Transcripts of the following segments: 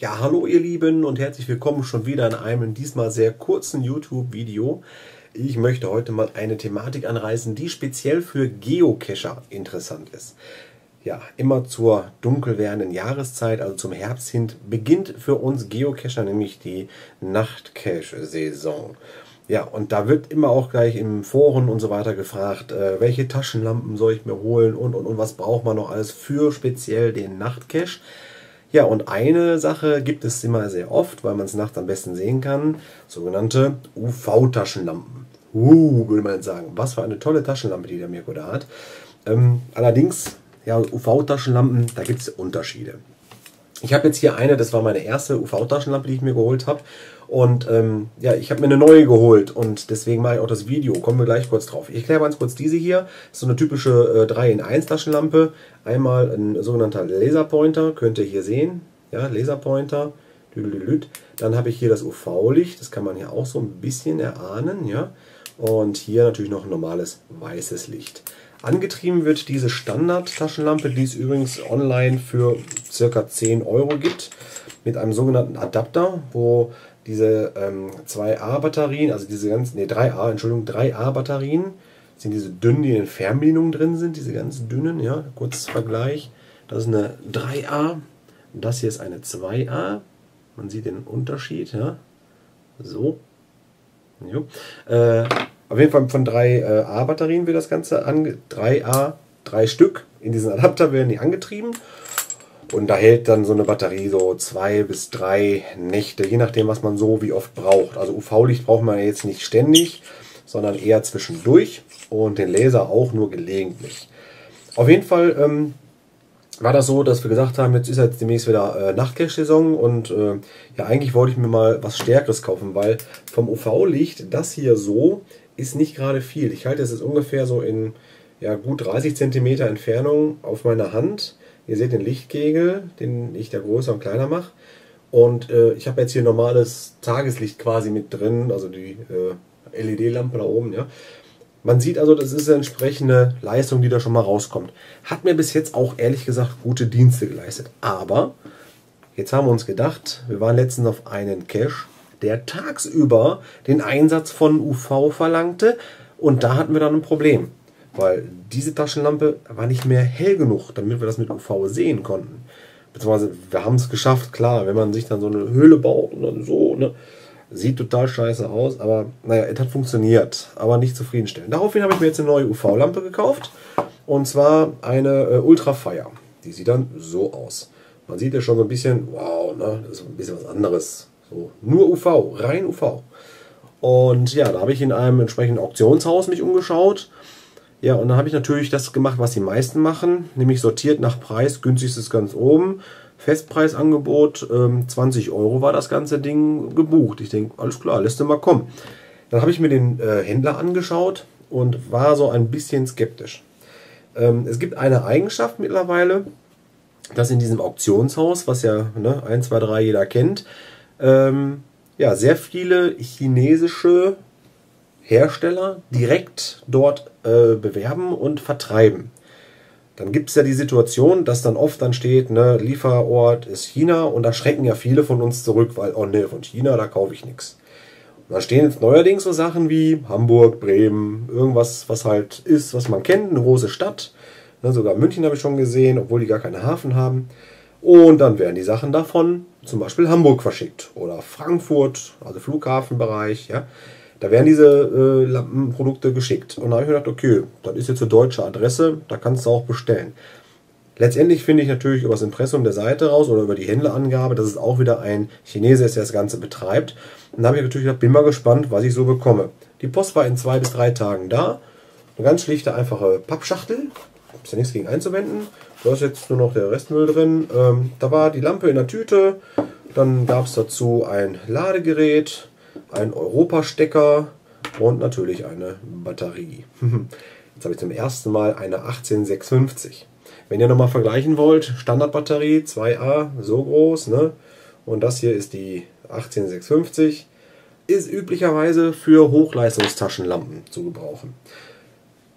Ja, hallo ihr Lieben und herzlich willkommen schon wieder in einem diesmal sehr kurzen YouTube-Video. Ich möchte heute mal eine Thematik anreißen, die speziell für Geocacher interessant ist. Ja, immer zur dunkel werdenden Jahreszeit, also zum Herbst hin, beginnt für uns Geocacher nämlich die Nachtcache-Saison. Ja, und da wird immer auch gleich im Foren und so weiter gefragt, welche Taschenlampen soll ich mir holen und was braucht man noch alles für speziell den Nachtcache. Ja, und eine Sache gibt es immer sehr oft, weil man es nachts am besten sehen kann, sogenannte UV-Taschenlampen. Würde man jetzt sagen, was für eine tolle Taschenlampe, die der Mirko da hat. Allerdings, ja, UV-Taschenlampen, da gibt es Unterschiede. Ich habe jetzt hier eine, das war meine erste UV-Taschenlampe, die ich mir geholt habe. Und ja, ich habe mir eine neue geholt und deswegen mache ich auch das Video. Kommen wir gleich kurz drauf. Ich erkläre ganz kurz diese hier. Das ist so eine typische 3-in-1 Taschenlampe. Einmal ein sogenannter Laserpointer, könnt ihr hier sehen. Ja, Laserpointer. Dann habe ich hier das UV-Licht, das kann man hier auch so ein bisschen erahnen. Ja. Und hier natürlich noch ein normales weißes Licht. Angetrieben wird diese Standard-Taschenlampe, die es übrigens online für ca. 10 Euro gibt, mit einem sogenannten Adapter, wo diese 2A-Batterien, also diese ganzen, ne 3A, Entschuldigung, 3A-Batterien, sind diese dünnen, die in den Fernbedienungen drin sind, diese ganz dünnen, ja, kurz Vergleich, das ist eine 3A, und das hier ist eine 2A, man sieht den Unterschied, ja, so, jo. Auf jeden Fall von 3A-Batterien wird das Ganze angetrieben. 3A, 3 Stück in diesen Adapter werden die angetrieben. Und da hält dann so eine Batterie so 2 bis 3 Nächte, je nachdem, was man so wie oft braucht. Also UV-Licht braucht man jetzt nicht ständig, sondern eher zwischendurch und den Laser auch nur gelegentlich. Auf jeden Fall war das so, dass wir gesagt haben, jetzt ist jetzt demnächst wieder Nachtcache-Saison und ja, eigentlich wollte ich mir mal was Stärkeres kaufen, weil vom UV-Licht das hier so ist nicht gerade viel. Ich halte es jetzt ungefähr so in ja, gut 30 cm Entfernung auf meiner Hand. Ihr seht den Lichtkegel, den ich da größer und kleiner mache. Und ich habe jetzt hier normales Tageslicht quasi mit drin, also die LED-Lampe da oben. Ja. Man sieht also, das ist eine entsprechende Leistung, die da schon mal rauskommt. Hat mir bis jetzt auch ehrlich gesagt gute Dienste geleistet. Aber jetzt haben wir uns gedacht, wir waren letztens auf einen Cache, der tagsüber den Einsatz von UV verlangte. Und da hatten wir dann ein Problem, weil diese Taschenlampe war nicht mehr hell genug, damit wir das mit UV sehen konnten. Beziehungsweise wir haben es geschafft, klar, wenn man sich dann so eine Höhle baut und dann so, ne, sieht total scheiße aus, aber naja, es hat funktioniert, aber nicht zufriedenstellend. Daraufhin habe ich mir jetzt eine neue UV-Lampe gekauft, und zwar eine Ultrafire. Die sieht dann so aus. Man sieht ja schon so ein bisschen, wow, ne, das ist ein bisschen was anderes. So, nur UV, rein UV. Und ja, da habe ich in einem entsprechenden Auktionshaus mich umgeschaut. Ja, und dann habe ich natürlich das gemacht, was die meisten machen, nämlich sortiert nach Preis, günstigstes ganz oben, Festpreisangebot, 20 Euro war das ganze Ding gebucht. Ich denke, alles klar, lässt du mal kommen. Dann habe ich mir den Händler angeschaut und war so ein bisschen skeptisch. Es gibt eine Eigenschaft mittlerweile, dass in diesem Auktionshaus, was ja ne, 1, 2, 3 jeder kennt, ja, sehr viele chinesische Hersteller direkt dort bewerben und vertreiben. Dann gibt es ja die Situation, dass dann oft dann steht, ne, Lieferort ist China, und da schrecken ja viele von uns zurück, weil, oh ne, von China, da kaufe ich nichts. Und da stehen jetzt neuerdings so Sachen wie Hamburg, Bremen, irgendwas, was halt ist, was man kennt, eine große Stadt. Ne, sogar München habe ich schon gesehen, obwohl die gar keinen Hafen haben. Und dann werden die Sachen davon zum Beispiel Hamburg verschickt oder Frankfurt, also Flughafenbereich, ja. Da werden diese Lampenprodukte geschickt. Und da habe ich mir gedacht, okay, das ist jetzt eine deutsche Adresse, da kannst du auch bestellen. Letztendlich finde ich natürlich über das Impressum der Seite raus oder über die Händlerangabe, dass es auch wieder ein Chinese ist, der das Ganze betreibt. Und da habe ich natürlich gedacht, bin mal gespannt, was ich so bekomme. Die Post war in 2 bis 3 Tagen da. Eine ganz schlichte, einfache Pappschachtel. Ist ja nichts gegen einzuwenden. Da ist jetzt nur noch der Restmüll drin. Da war die Lampe in der Tüte. Dann gab es dazu ein Ladegerät, ein Europa-Stecker und natürlich eine Batterie. Jetzt habe ich zum ersten Mal eine 18650. Wenn ihr nochmal vergleichen wollt, Standardbatterie 2A, so groß, ne? Und das hier ist die 18650. Ist üblicherweise für Hochleistungstaschenlampen zu gebrauchen.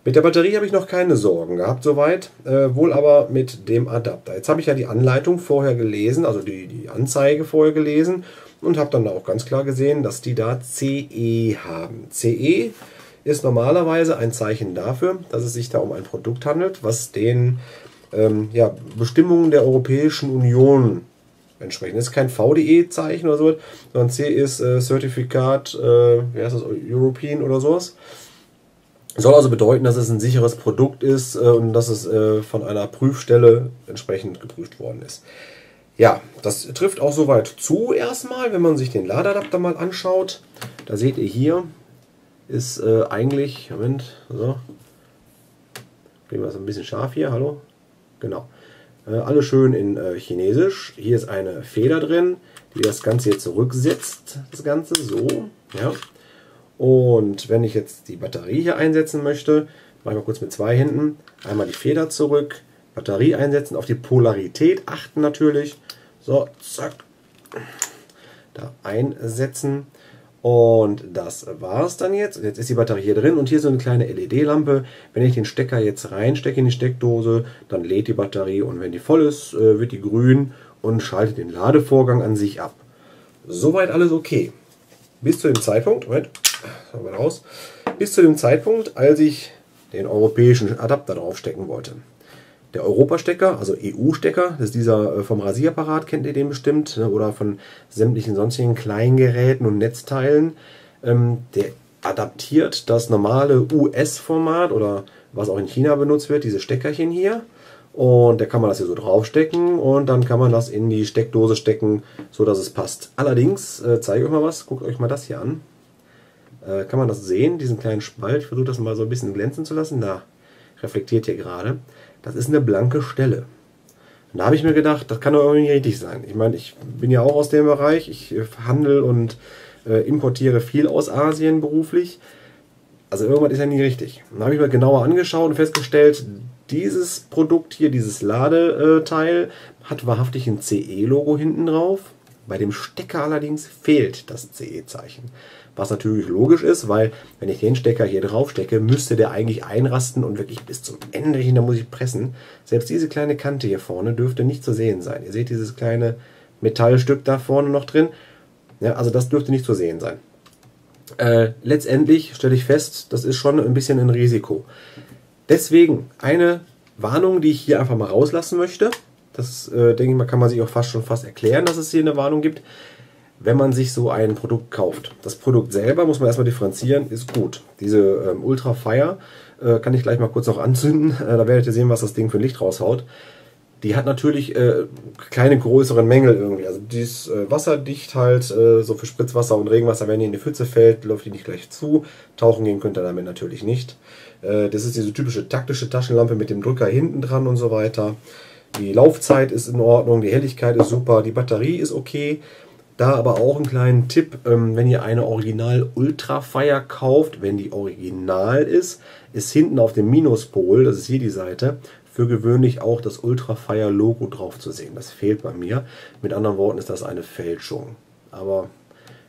Mit der Batterie habe ich noch keine Sorgen gehabt soweit, wohl aber mit dem Adapter. Jetzt habe ich ja die Anleitung vorher gelesen, also die Anzeige vorher gelesen und habe dann auch ganz klar gesehen, dass die da CE haben. CE ist normalerweise ein Zeichen dafür, dass es sich da um ein Produkt handelt, was den Bestimmungen der Europäischen Union entsprechend. Das ist kein VDE-Zeichen oder so, sondern C ist Certificat, European oder sowas. Soll also bedeuten, dass es ein sicheres Produkt ist und dass es von einer Prüfstelle entsprechend geprüft worden ist. Ja, das trifft auch soweit zu erstmal, wenn man sich den Ladeadapter mal anschaut. Da seht ihr hier, ist eigentlich, Moment, so, kriegen wir das ein bisschen scharf hier, hallo, genau. Alles schön in Chinesisch. Hier ist eine Feder drin, die das Ganze hier zurücksetzt, das Ganze, so, ja. Und wenn ich jetzt die Batterie hier einsetzen möchte, mache ich mal kurz mit zwei Händen, einmal die Feder zurück, Batterie einsetzen, auf die Polarität achten natürlich, so, zack, da einsetzen und das war's dann jetzt. Jetzt ist die Batterie hier drin und hier so eine kleine LED-Lampe, wenn ich den Stecker jetzt reinstecke in die Steckdose, dann lädt die Batterie und wenn die voll ist, wird die grün und schaltet den Ladevorgang an sich ab. Soweit alles okay. Bis zu dem Zeitpunkt, Moment, raus, bis zu dem Zeitpunkt, als ich den europäischen Adapter draufstecken wollte. Der Europa-Stecker, also EU-Stecker, das ist dieser vom Rasierapparat, kennt ihr den bestimmt, oder von sämtlichen sonstigen Kleingeräten und Netzteilen. Der adaptiert das normale US-Format oder was auch in China benutzt wird, diese Steckerchen hier. Und da kann man das hier so draufstecken und dann kann man das in die Steckdose stecken, so dass es passt. Allerdings, zeige ich euch mal was, guckt euch mal das hier an. Kann man das sehen, diesen kleinen Spalt? Ich versuche das mal so ein bisschen glänzen zu lassen. Da reflektiert hier gerade. Das ist eine blanke Stelle. Und da habe ich mir gedacht, das kann doch irgendwie richtig sein. Ich meine, ich bin ja auch aus dem Bereich. Ich handle und importiere viel aus Asien beruflich. Also irgendwas ist ja nie richtig. Dann habe ich mir genauer angeschaut und festgestellt, dieses Produkt hier, dieses Ladeteil, hat wahrhaftig ein CE-Logo hinten drauf. Bei dem Stecker allerdings fehlt das CE-Zeichen. Was natürlich logisch ist, weil wenn ich den Stecker hier drauf stecke, müsste der eigentlich einrasten und wirklich bis zum Ende hin, da muss ich pressen. Selbst diese kleine Kante hier vorne dürfte nicht zu sehen sein. Ihr seht dieses kleine Metallstück da vorne noch drin. Ja, also das dürfte nicht zu sehen sein. Letztendlich stelle ich fest, das ist schon ein bisschen ein Risiko. Deswegen eine Warnung, die ich hier einfach mal rauslassen möchte. Das denke ich mal, kann man sich auch fast erklären, dass es hier eine Warnung gibt, wenn man sich so ein Produkt kauft. Das Produkt selber muss man erstmal differenzieren, ist gut. Diese Ultrafire kann ich gleich mal kurz noch anzünden. Da werdet ihr sehen, was das Ding für ein Licht raushaut. Die hat natürlich keine größeren Mängel irgendwie. Also die ist wasserdicht halt, so für Spritzwasser und Regenwasser, wenn die in die Pfütze fällt, läuft die nicht gleich zu. Tauchen gehen könnt ihr damit natürlich nicht. Das ist diese typische taktische Taschenlampe mit dem Drücker hinten dran und so weiter. Die Laufzeit ist in Ordnung, die Helligkeit ist super, die Batterie ist okay. Da aber auch einen kleinen Tipp, wenn ihr eine Original Ultrafire kauft, wenn die original ist, ist hinten auf dem Minuspol, das ist hier die Seite, für gewöhnlich auch das Ultrafire-Logo drauf zu sehen. Das fehlt bei mir. Mit anderen Worten ist das eine Fälschung. Aber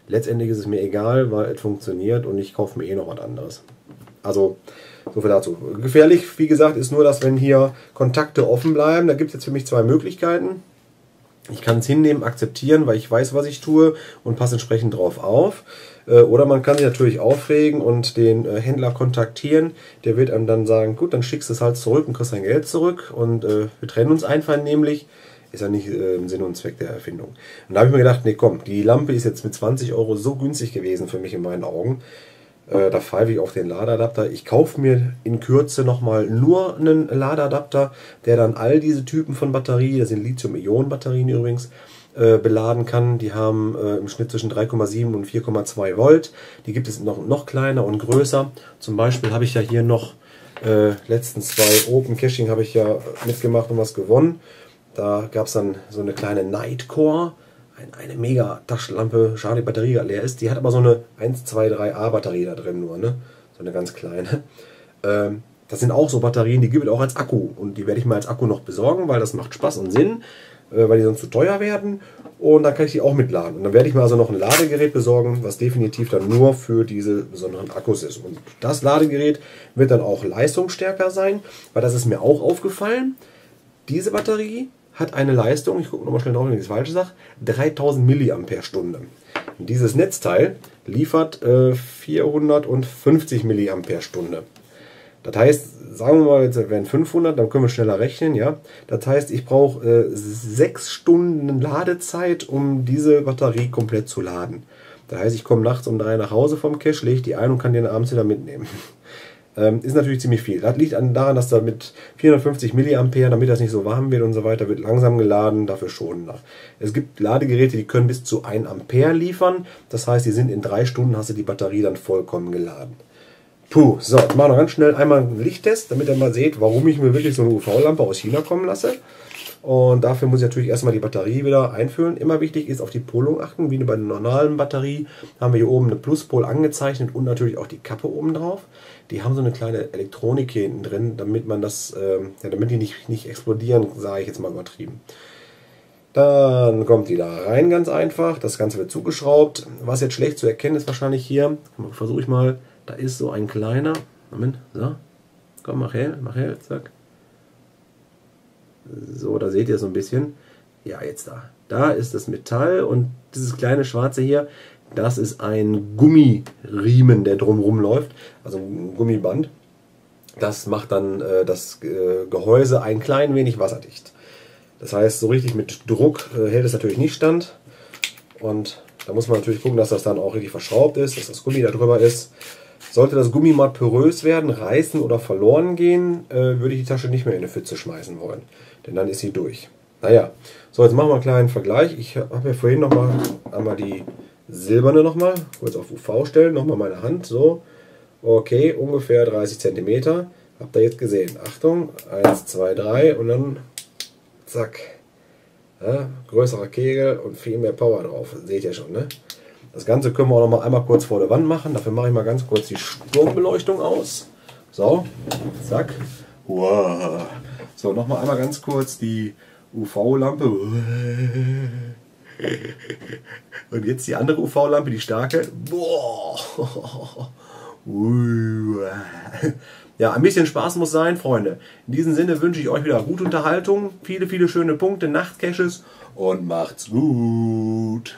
letztendlich ist es mir egal, weil es funktioniert und ich kaufe mir eh noch was anderes. Also, so viel dazu. Gefährlich, wie gesagt, ist nur, dass wenn hier Kontakte offen bleiben, da gibt es jetzt für mich zwei Möglichkeiten. Ich kann es hinnehmen, akzeptieren, weil ich weiß, was ich tue und passe entsprechend drauf auf. Oder man kann sich natürlich aufregen und den Händler kontaktieren. Der wird einem dann sagen, gut, dann schickst du es halt zurück und kriegst dein Geld zurück. Und wir trennen uns einvernehmlich. Ist ja nicht Sinn und Zweck der Erfindung. Und da habe ich mir gedacht, nee komm, die Lampe ist jetzt mit 20 Euro so günstig gewesen für mich in meinen Augen. Da pfeife ich auf den Ladeadapter. Ich kaufe mir in Kürze nochmal nur einen Ladeadapter, der dann all diese Typen von Batterien, das sind Lithium-Ionen-Batterien übrigens, beladen kann. Die haben im Schnitt zwischen 3,7 und 4,2 Volt. Die gibt es noch kleiner und größer. Zum Beispiel habe ich ja hier noch letztens bei Opencaching habe ich ja mitgemacht und was gewonnen. Da gab es dann so eine kleine Nightcache. Eine mega Taschenlampe, schade, die Batterie leer ist. Die hat aber so eine 123A Batterie da drin nur, ne? So eine ganz kleine. Das sind auch so Batterien, die gibt es auch als Akku. Und die werde ich mal als Akku noch besorgen, weil das macht Spaß und Sinn. weil die sonst zu teuer werden. Und dann kann ich die auch mitladen. Und dann werde ich mir also noch ein Ladegerät besorgen, was definitiv dann nur für diese besonderen Akkus ist. Und das Ladegerät wird dann auch leistungsstärker sein, weil das ist mir auch aufgefallen. Diese Batterie hat eine Leistung, ich gucke nochmal schnell drauf, wenn ich das falsch sage, 3000 mAh. Und dieses Netzteil liefert 450 mAh. Das heißt, sagen wir mal, jetzt wären 500, dann können wir schneller rechnen, ja. Das heißt, ich brauche 6 Stunden Ladezeit, um diese Batterie komplett zu laden. Das heißt, ich komme nachts um 3 nach Hause vom Cache, lege die ein und kann den abends wieder mitnehmen. Ist natürlich ziemlich viel. Das liegt daran, dass da mit 450 mAh, damit das nicht so warm wird und so weiter, wird langsam geladen, dafür schon nach. Es gibt Ladegeräte, die können bis zu 1 Ampere liefern. Das heißt, die sind in 3 Stunden, hast du die Batterie dann vollkommen geladen. Puh, so, ich mache noch ganz schnell einmal einen Lichttest, damit ihr mal seht, warum ich mir wirklich so eine UV-Lampe aus China kommen lasse. Und dafür muss ich natürlich erstmal die Batterie wieder einfüllen. Immer wichtig ist, auf die Polung achten, wie bei einer normalen Batterie. Haben wir hier oben eine Pluspol angezeichnet und natürlich auch die Kappe oben drauf. Die haben so eine kleine Elektronik hier hinten drin, damit man das, ja, damit die nicht explodieren, sage ich jetzt mal übertrieben. Dann kommt die da rein, ganz einfach. Das Ganze wird zugeschraubt. Was jetzt schlecht zu erkennen ist wahrscheinlich hier, versuche ich mal. Da ist so ein kleiner, Moment, so, komm, mach hell, zack. So, da seht ihr so ein bisschen. Ja, jetzt da. Da ist das Metall und dieses kleine schwarze hier, das ist ein Gummiriemen, der drumherum läuft, also ein Gummiband. Das macht dann das Gehäuse ein klein wenig wasserdicht. Das heißt, so richtig mit Druck hält es natürlich nicht stand. Und da muss man natürlich gucken, dass das dann auch richtig verschraubt ist, dass das Gummi da drüber ist. Sollte das Gummi mal porös werden, reißen oder verloren gehen, würde ich die Tasche nicht mehr in eine Pfütze schmeißen wollen. Denn dann ist sie durch. Naja, so, jetzt machen wir einen kleinen Vergleich. Ich habe ja vorhin nochmal einmal die silberne nochmal, kurz auf UV stellen, nochmal meine Hand, so. Okay, ungefähr 30 cm. Habt ihr jetzt gesehen. Achtung, 1, 2, 3 und dann zack. Ja, größerer Kegel und viel mehr Power drauf. Seht ihr schon, ne? Das Ganze können wir auch noch mal einmal kurz vor der Wand machen. Dafür mache ich mal ganz kurz die Sturmbeleuchtung aus. So, zack. Wow. So, noch mal einmal ganz kurz die UV-Lampe. Und jetzt die andere UV-Lampe, die starke. Boah. Ja, ein bisschen Spaß muss sein, Freunde. In diesem Sinne wünsche ich euch wieder gute Unterhaltung, viele schöne Punkte, Nachtcaches und macht's gut.